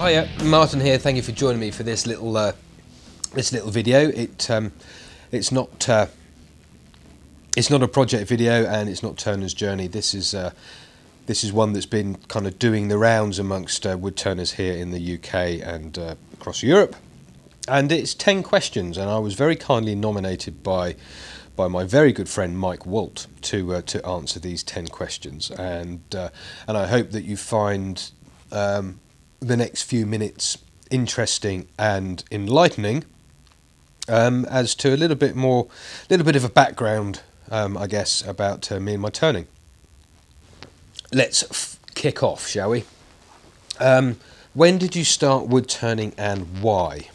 Hiya, Martin here. Thank you for joining me for this little video. It's not a project video, and it's not Turner's Journey. This is one that's been kind of doing the rounds amongst wood turners here in the UK and across Europe. And it's 10 questions, and I was very kindly nominated by my very good friend Mike Waldt to answer these 10 questions. And I hope that you find the next few minutes interesting and enlightening, as to a little bit of a background, I guess, about me and my turning. Let's kick off, shall we? When did you start wood turning, and why?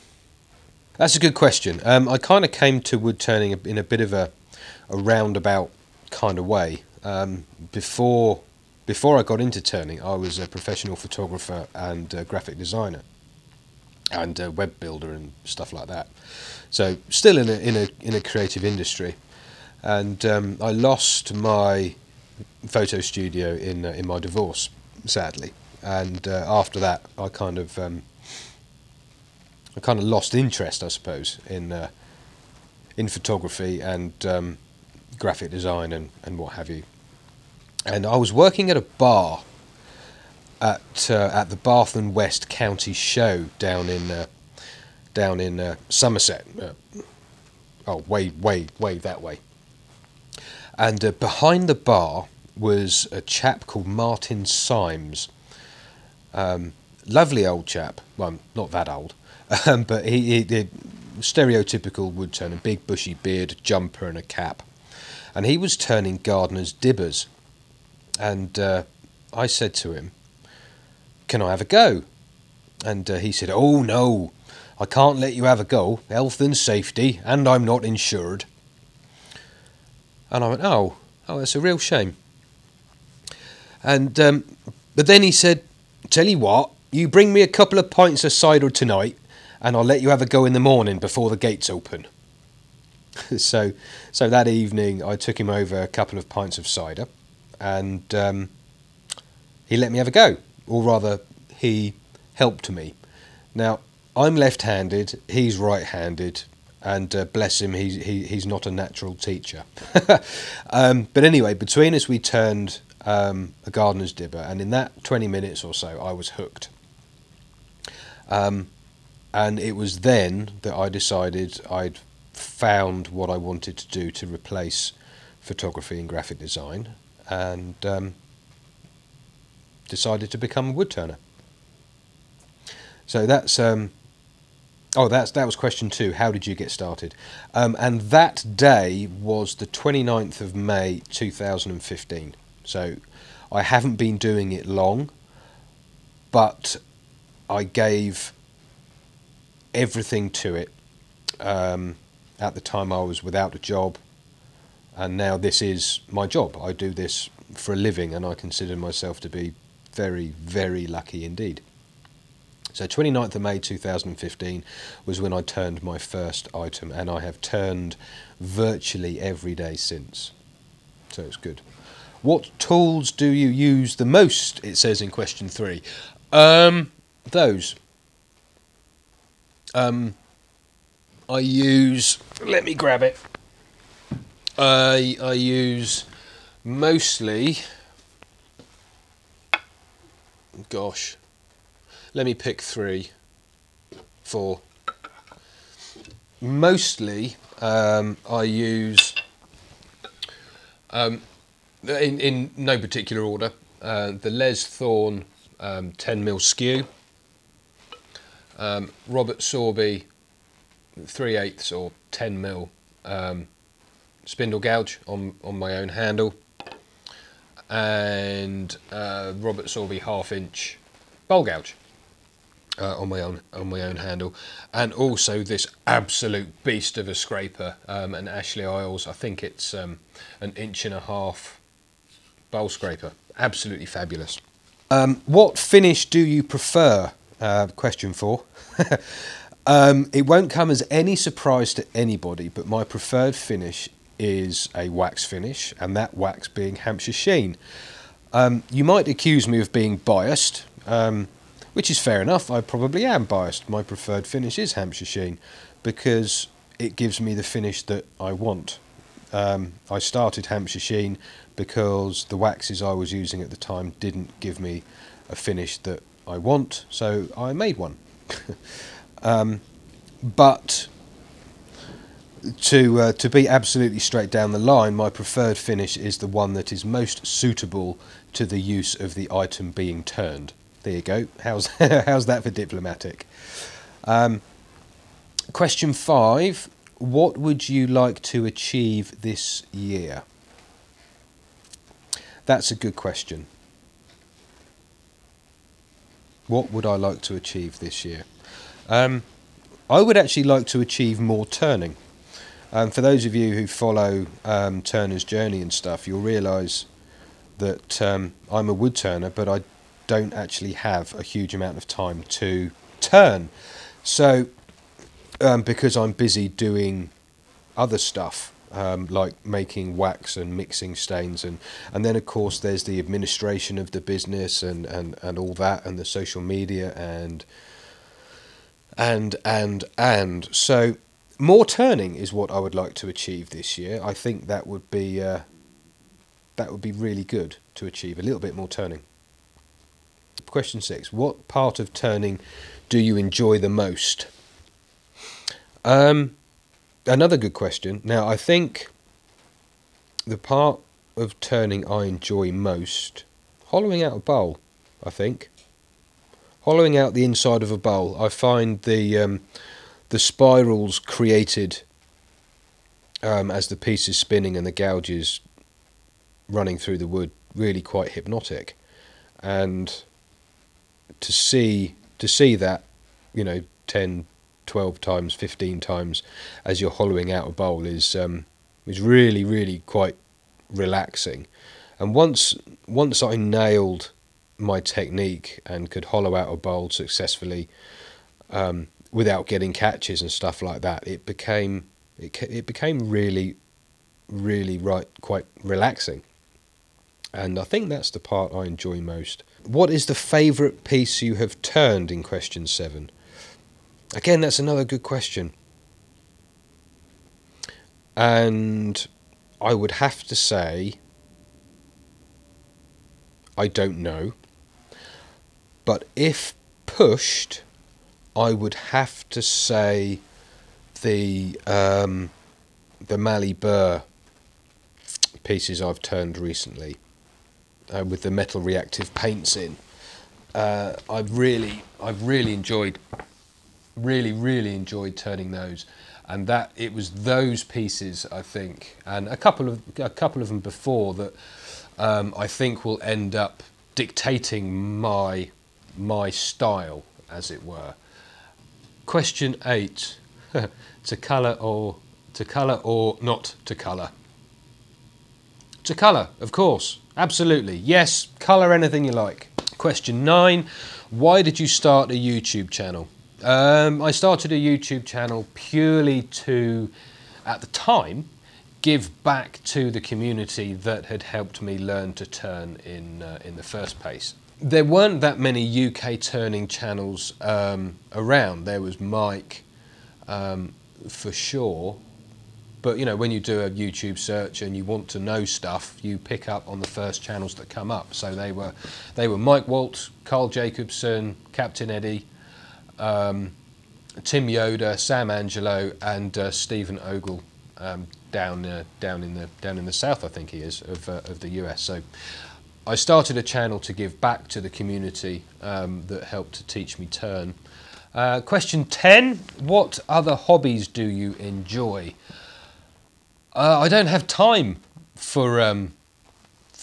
That's a good question. I kind of came to wood turning in a bit of a roundabout kind of way. Before I got into turning, I was a professional photographer and graphic designer and web builder and stuff like that. So still in a creative industry, and I lost my photo studio in my divorce, sadly, and after that, I kind of I lost interest, I suppose, in photography and graphic design and what have you. And I was working at a bar at the Bath and West County Show down in Somerset. Oh, way that way. And behind the bar was a chap called Martin Symes. Lovely old chap. Well, not that old. But he did stereotypical wood turner, big bushy beard, jumper and a cap, and he was turning gardeners' dibbers. And I said to him, "Can I have a go?" And he said, "Oh no, I can't let you have a go. Health and safety, and I'm not insured." And I went, "Oh, that's a real shame." And but then he said, "Tell you what, you bring me a couple of pints of cider tonight, and I'll let you have a go in the morning before the gates open." So that evening I took him over a couple of pints of cider, and he let me have a go, or rather he helped me. Now, I'm left-handed, he's right-handed, and bless him, he's not a natural teacher. But anyway, between us we turned a gardener's dibber, and in that 20 minutes or so I was hooked. And it was then that I decided I'd found what I wanted to do to replace photography and graphic design, and decided to become a wood turner. So that's that was question 2. How did you get started? And that day was the 29th of May 2015. So I haven't been doing it long, but I gave everything to it. At the time I was without a job, and now this is my job. I do this for a living, and I consider myself to be very, very lucky indeed. So 29th of May 2015 was when I turned my first item, and I have turned virtually every day since. So it's good. What tools do you use the most, it says in question 3. I use, let me grab it. I use mostly, gosh, let me pick 3, 4. Mostly I use, in no particular order, the Les Thorne 10mm skew, Robert Sorby 3/8 or 10mm spindle gouge on my own handle, and Robert Sorby ½ inch bowl gouge on my own handle, and also this absolute beast of a scraper, an Ashley Isles. I think it's an 1.5 inch bowl scraper. Absolutely fabulous. What finish do you prefer? Question 4. It won't come as any surprise to anybody, but my preferred finish is a wax finish, and that wax being Hampshire Sheen. You might accuse me of being biased, Which is fair enough, I probably am biased. My preferred finish is Hampshire Sheen because it gives me the finish that I want. I started Hampshire Sheen because the waxes I was using at the time didn't give me a finish that I want, so I made one. But to be absolutely straight down the line, my preferred finish is the one that is most suitable to the use of the item being turned. There you go. How's that for diplomatic? Question 5. What would you like to achieve this year? That's a good question. What would I like to achieve this year? I would actually like to achieve more turning. For those of you who follow Turner's Journey and stuff, you'll realise that I'm a wood turner, but I don't actually have a huge amount of time to turn. So, because I'm busy doing other stuff, like making wax and mixing stains, and then of course there's the administration of the business and all that, and the social media and. So more turning is what I would like to achieve this year. I think that would be really good to achieve, a little bit more turning. Question 6. What part of turning do you enjoy the most? Another good question. Now, I think the part of turning I enjoy most, hollowing out a bowl, I think. Hollowing out the inside of a bowl. I find the spirals created as the piece is spinning and the gouges running through the wood really quite hypnotic. And to see that, you know, 10, 12 times, 15 times as you're hollowing out a bowl is really, really quite relaxing. And once I nailed my technique and could hollow out a bowl successfully without getting catches and stuff like that, it became really, really quite relaxing. And I think that's the part I enjoy most. What is the favourite piece you have turned in question 7? Again, that's another good question. And I would have to say, I don't know. But if pushed, I would have to say the Mallee Burr pieces I've turned recently. With the metal reactive paints in, I've really enjoyed turning those, and that it was those pieces, I think, and a couple of them before that, I think will end up dictating my style, as it were. Question 8: to colour or not to colour? To colour, of course. Absolutely, yes, colour anything you like. Question 9, why did you start a YouTube channel? I started a YouTube channel purely to, at the time, give back to the community that had helped me learn to turn in the first place. There weren't that many UK turning channels around. There was Mike, for sure. But, you know, when you do a YouTube search and you want to know stuff, you pick up on the first channels that come up. So they were Mike Waldt, Carl Jacobson, Captain Eddie, Tim Yoda, Sam Angelo, and Stephen Ogle, down in the south, I think he is, of the US. So I started a channel to give back to the community that helped to teach me turn. Question 10: what other hobbies do you enjoy? I don't have time for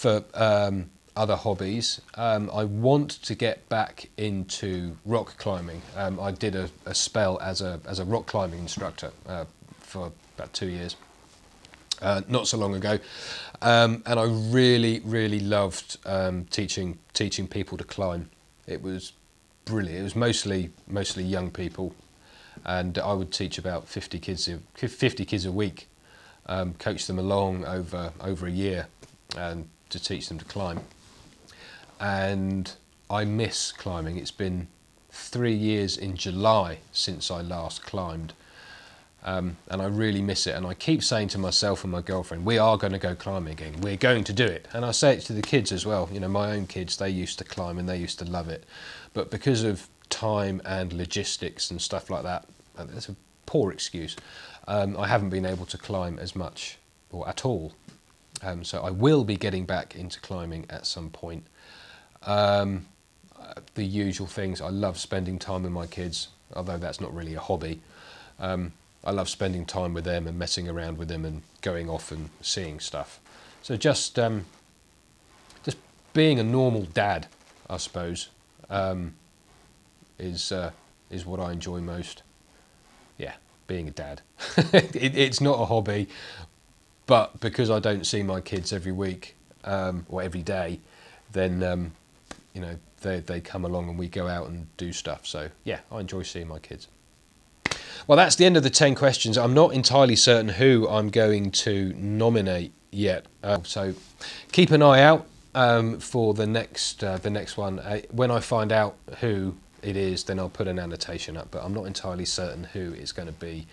other hobbies. I want to get back into rock climbing. I did a spell as a rock climbing instructor for about 2 years, not so long ago, and I really, really loved teaching people to climb. It was brilliant. It was mostly young people, and I would teach about 50 kids a week. Coach them along over a year, and to teach them to climb. And I miss climbing. It's been 3 years in July since I last climbed, and I really miss it. And I keep saying to myself and my girlfriend, we are going to go climbing again, we're going to do it. And I say it to the kids as well, you know, my own kids, they used to climb and they used to love it, but because of time and logistics and stuff like that, that's a poor excuse, I haven't been able to climb as much or at all. So I will be getting back into climbing at some point. The usual things, I love spending time with my kids, although that's not really a hobby. I love spending time with them and messing around with them and going off and seeing stuff. So just being a normal dad, I suppose, is what I enjoy most. Yeah, being a dad. It's not a hobby, but because I don't see my kids every week or every day, then you know, they come along and we go out and do stuff. So yeah, I enjoy seeing my kids. Well, that's the end of the 10 questions. I'm not entirely certain who I'm going to nominate yet, so keep an eye out for the next one. When I find out who it is, then I'll put an annotation up, but I'm not entirely certain who it's going to be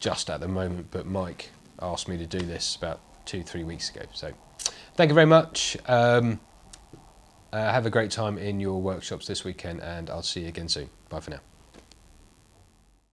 just at the moment. But Mike asked me to do this about 2-3 weeks ago, so thank you very much. Have a great time in your workshops this weekend, and I'll see you again soon. Bye for now.